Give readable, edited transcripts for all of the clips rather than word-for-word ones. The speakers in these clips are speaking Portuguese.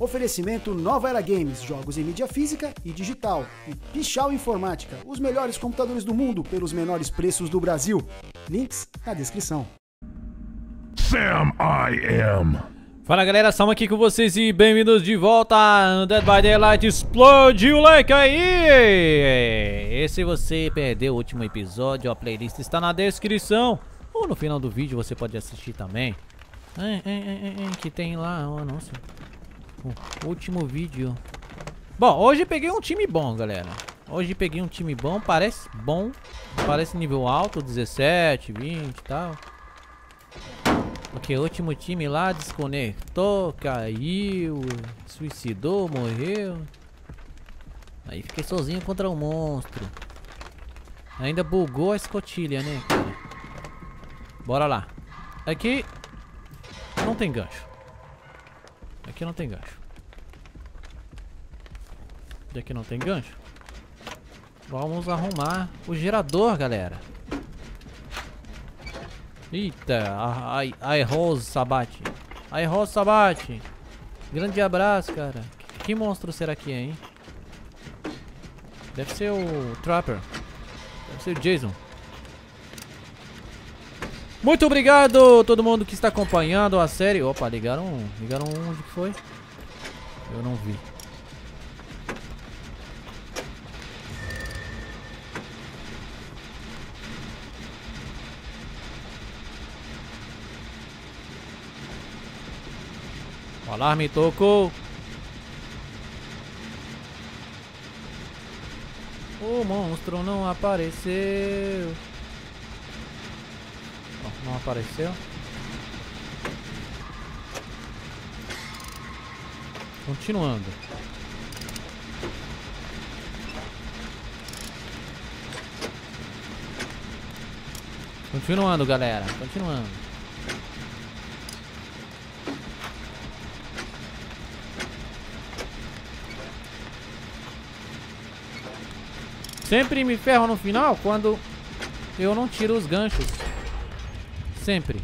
Oferecimento Nova Era Games, jogos em mídia física e digital. E Pichau Informática, os melhores computadores do mundo pelos menores preços do Brasil. Links na descrição. Sam I am. Fala galera, estamos aqui com vocês e bem-vindos de volta no Dead by Daylight. Explodiu o like aí! E se você perdeu o último episódio, a playlist está na descrição. Ou no final do vídeo você pode assistir também. Que tem lá, oh, nossa. O último vídeo. Bom, hoje peguei um time bom, galera. Hoje peguei um time bom. Parece nível alto, 17, 20 e tal. Porque o último time lá desconectou, caiu, suicidou, morreu. Aí fiquei sozinho contra um monstro. Ainda bugou a escotilha, né, cara? Bora lá. Aqui não tem gancho. Aqui não tem gancho. E aqui não tem gancho. Vamos arrumar o gerador, galera. Eita, ai Rose Sabate. Ai Rose Sabate. Grande abraço, cara. Que monstro será que é, hein? Deve ser o Trapper. Deve ser o Jason. Muito obrigado todo mundo que está acompanhando a série. Opa, ligaram onde que foi? Eu não vi. O alarme tocou. O monstro não apareceu. Não apareceu. Continuando. Continuando, galera. Continuando. Sempre me ferro no final quando eu não tiro os ganchos. Sempre.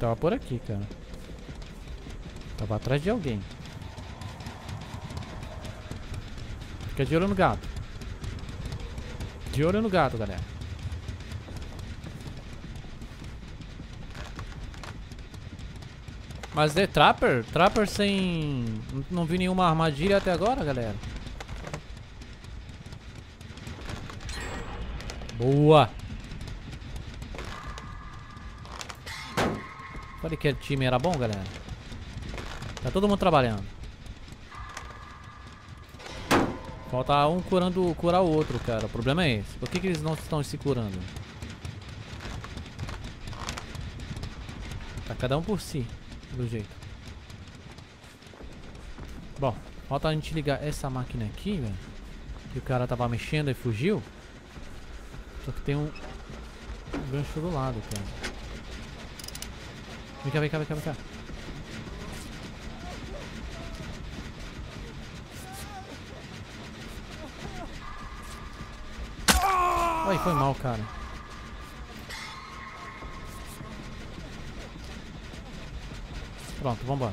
Tava por aqui, cara. Tava atrás de alguém. Fica de olho no gato. De olho no gato, galera. Mas é Trapper? Trapper sem... Não vi nenhuma armadilha até agora, galera. Boa! Falei que o time era bom, galera. Tá todo mundo trabalhando. Falta um curar o outro, cara. O problema é esse. Por que eles não estão se curando? Tá cada um por si, do jeito. Bom, falta a gente ligar essa máquina aqui, velho. Que o cara tava mexendo e fugiu. Só que tem um gancho do lado, cara. Vem cá. Ai, foi mal, cara. Pronto, vambora.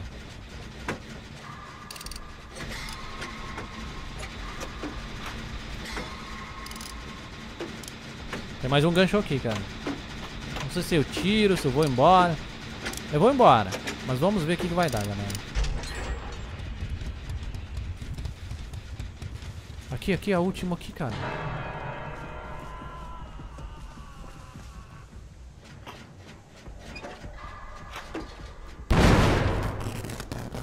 Tem mais um gancho aqui, cara. Não sei se eu tiro, se eu vou embora. Eu vou embora, mas vamos ver o que vai dar, galera. Aqui, a última aqui, cara.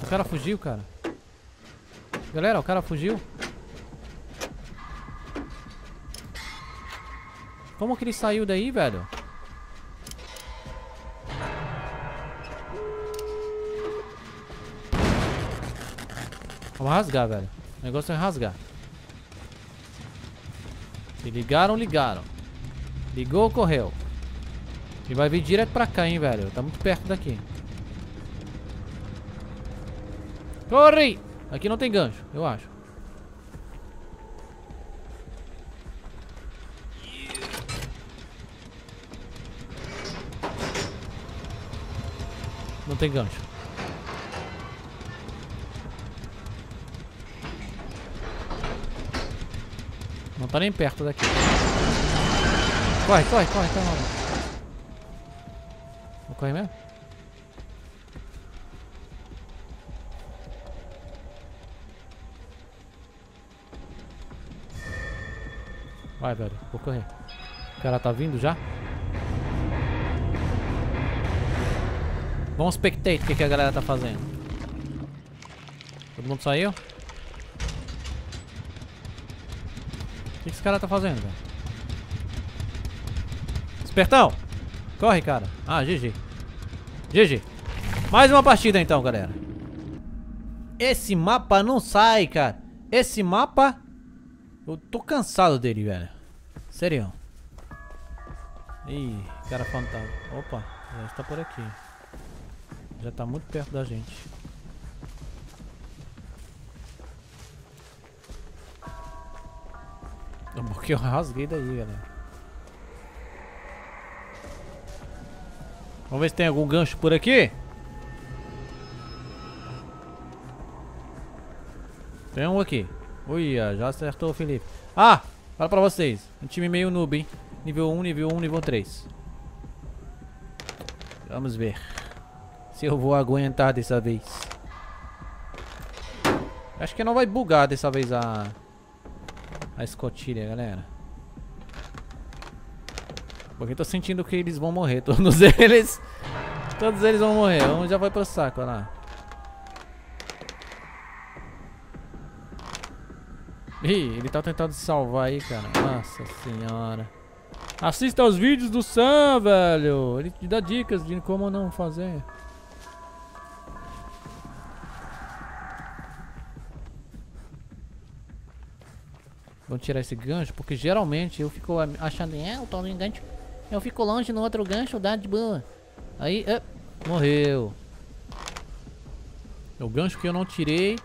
O cara fugiu, cara. Galera, o cara fugiu. Como que ele saiu daí, velho? Vamos rasgar, velho. O negócio é rasgar. Se ligaram. Ligou, correu. E vai vir direto pra cá, hein, velho. Tá muito perto daqui. Corre! Aqui não tem gancho, eu acho. Não tem gancho. Não tá nem perto daqui. Corre, corre, corre, tá maluco. Vou correr mesmo? Vai, velho, vou correr. O cara tá vindo já? Vamos spectate o que a galera tá fazendo. Todo mundo saiu? O que esse cara tá fazendo, velho? Espertão! Corre, cara. Ah, GG. GG. Mais uma partida então, galera. Esse mapa não sai, cara. Esse mapa... eu tô cansado dele, velho. Sério. Ih, cara fantasma. Opa, já está por aqui. Já tá muito perto da gente. Porque eu rasguei daí, galera. Vamos ver se tem algum gancho por aqui. Tem um aqui. Uia, já acertou o Felipe. Ah, fala pra vocês. Um time meio noob, hein? Nível 1, nível 1, nível 3. Vamos ver se eu vou aguentar dessa vez. Acho que não vai bugar dessa vez a escotilha, galera. Porque eu tô sentindo que eles vão morrer. Todos eles. Todos eles vão morrer. Um já vai pro saco, olha lá. Ih, ele tá tentando se salvar aí, cara. Nossa senhora. Assista aos vídeos do Sam, velho. Ele te dá dicas de como não fazer. Vamos tirar esse gancho, porque geralmente eu fico achando... é, eu tô no gancho. Eu fico longe no outro gancho, dá de boa. Aí, morreu. O gancho que eu não tirei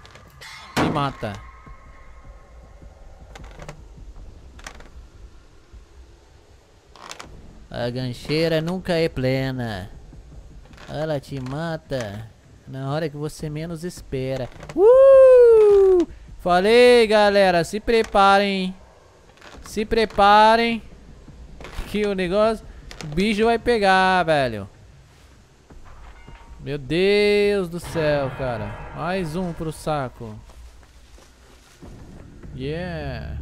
me mata. A gancheira nunca é plena. Ela te mata na hora que você menos espera. Falei, galera, se preparem. Se preparem que o negócio, o bicho vai pegar, velho. Meu Deus do céu, cara. Mais um pro saco. Yeah.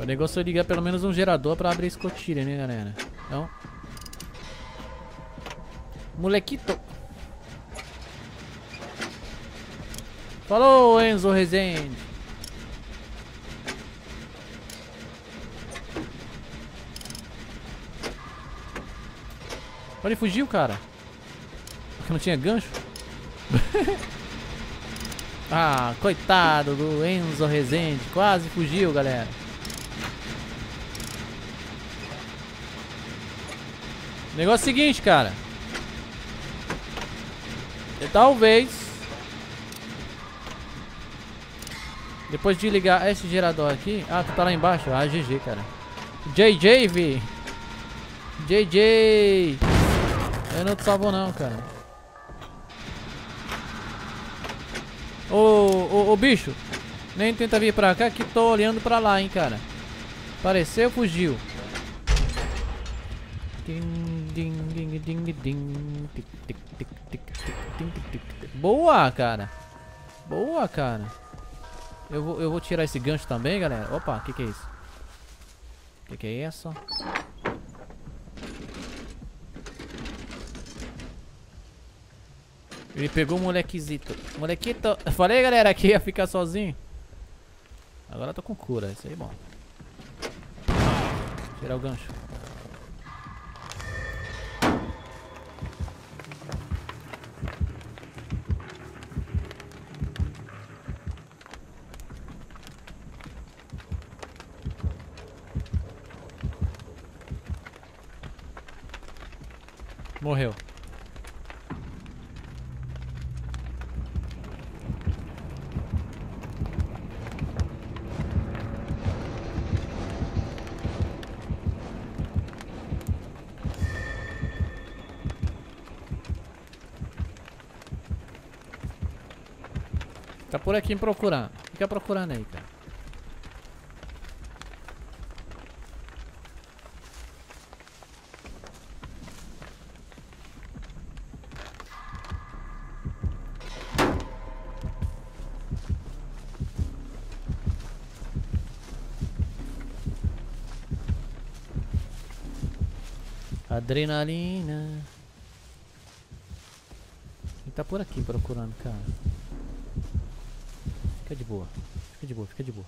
O negócio é ligar pelo menos um gerador pra abrir a escotilha, né, galera? Então... molequito! Falou, Enzo Rezende! Olha, ele fugiu, cara! Porque não tinha gancho? Ah, coitado do Enzo Rezende! Quase fugiu, galera! Negócio é o seguinte, cara. E talvez, depois de ligar esse gerador aqui... ah, tu tá lá embaixo. Ah, GG, cara. JJ, vi. JJ. Eu não te salvo não, cara. Ô, bicho. Nem tenta vir pra cá que tô olhando pra lá, hein, cara. Apareceu, fugiu. Boa, cara. Boa, cara. Eu vou tirar esse gancho também, galera. Opa, que é isso? Que é isso? Ele pegou o molequezito. Molequito. Eu falei, galera, que ia ficar sozinho. Agora eu tô com cura. Isso aí é bom. Tirar o gancho. Morreu. Tá por aqui procurando. Fica procurando aí, cara. Adrenalina. Ele tá por aqui procurando, cara. Fica de boa, fica de boa, fica de boa.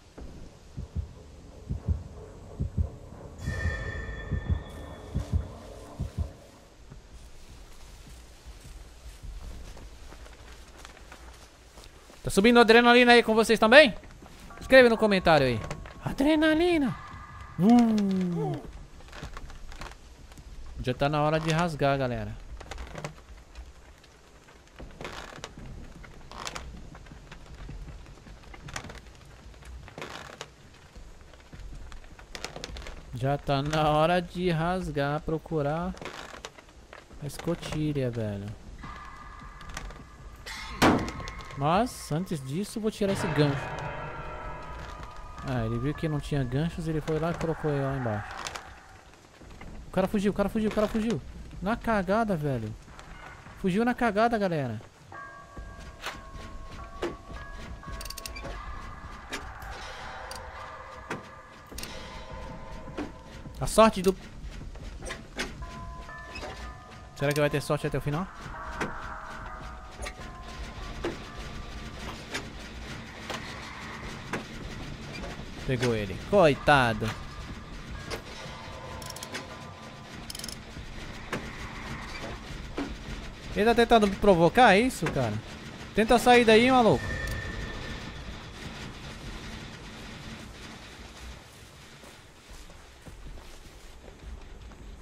Tá subindo adrenalina aí com vocês também? Escreve no comentário aí. Adrenalina! Já tá na hora de rasgar, galera. Já tá na hora de rasgar, procurar a escotilha, velho. Mas, antes disso, vou tirar esse gancho. Ah, ele viu que não tinha ganchos, ele foi lá e colocou ele lá embaixo. O cara fugiu, o cara fugiu, o cara fugiu. Na cagada, velho. Fugiu na cagada, galera. A sorte do... Será que vai ter sorte até o final? Pegou ele. Coitado. Ele tá tentando me provocar, é isso, cara? Tenta sair daí, maluco.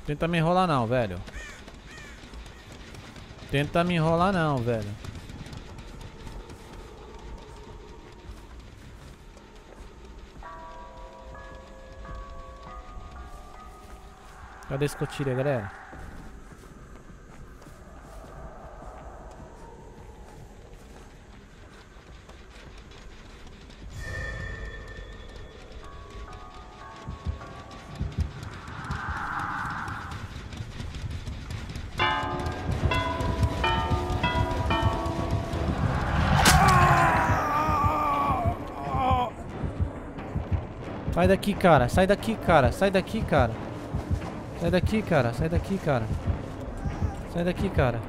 Tenta me enrolar não, velho. Tenta me enrolar não, velho. Cadê a escotilha, galera? Sai daqui, cara. Sai daqui, cara. Sai daqui, cara. Sai daqui, cara. Sai daqui, cara. Sai daqui, cara.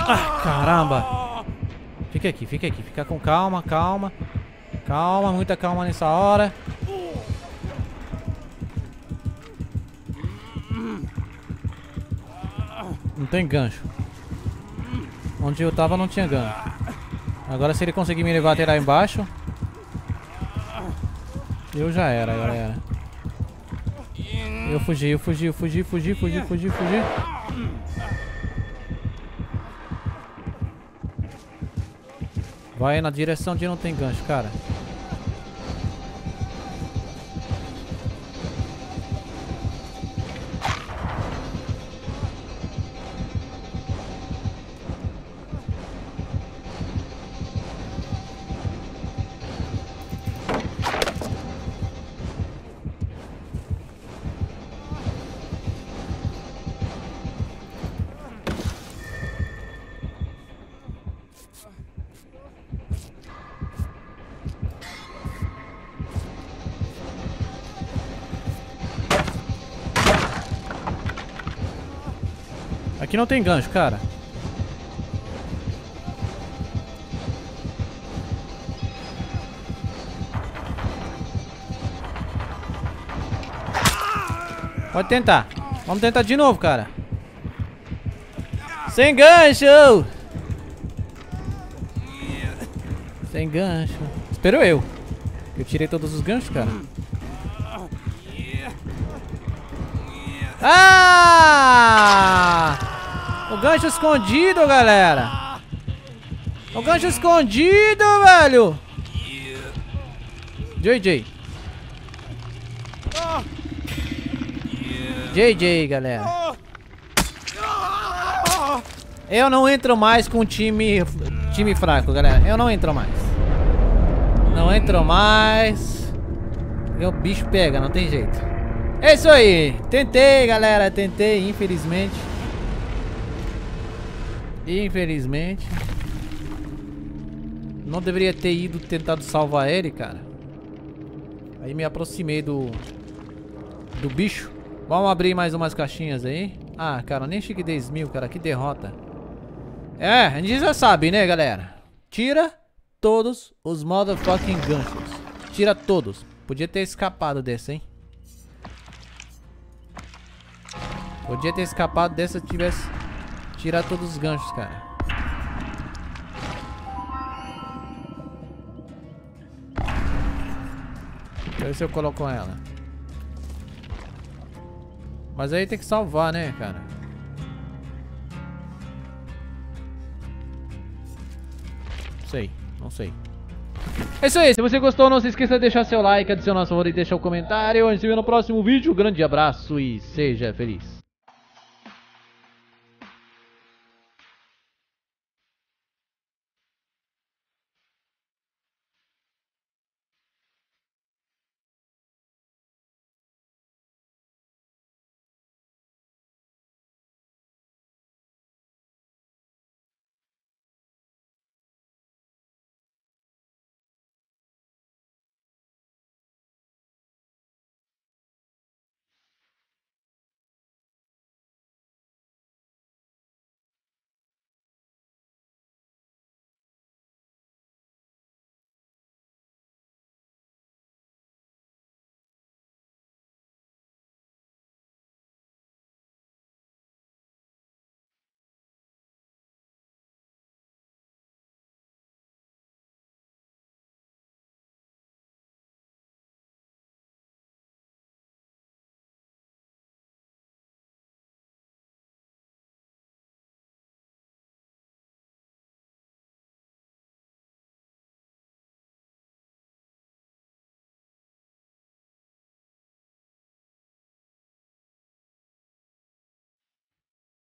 Ah, caramba. Fica aqui, fica aqui. Fica com calma, calma. Calma, muita calma nessa hora. Não tem gancho. Onde eu tava não tinha gancho. Agora se ele conseguir me levar até lá embaixo, eu já era, galera. Eu fugi, eu fugi, eu fugi, fugi, fugi, fugi, fugi. Vai na direção de não tem gancho, cara. Aqui não tem gancho, cara. Pode tentar. Vamos tentar de novo, cara. Sem gancho! Sem gancho. Espero eu. Eu tirei todos os ganchos, cara. Ah! O gancho escondido, galera. O gancho escondido, velho. JJ. JJ, galera. Eu não entro mais com time fraco, galera. Eu não entro mais. Não entro mais. Meu bicho pega, não tem jeito. É isso aí. Tentei, galera. Tentei, infelizmente. Infelizmente. Não deveria ter ido tentado salvar ele, cara. Aí me aproximei do bicho. Vamos abrir mais umas caixinhas aí. Ah, cara, nem cheguei 10 mil, cara. Que derrota. É, a gente já sabe, né, galera? Tira todos os motherfucking ganchos. Tira todos. Podia ter escapado desse, hein? Podia ter escapado dessa se tivesse... Tirar todos os ganchos, cara. Deixa eu ver se eu coloco ela. Mas aí tem que salvar, né, cara? Sei, não sei. É isso aí, se você gostou, não se esqueça de deixar seu like, adicionar sua favorita e deixar um comentário. A gente se vê no próximo vídeo, grande abraço e seja feliz.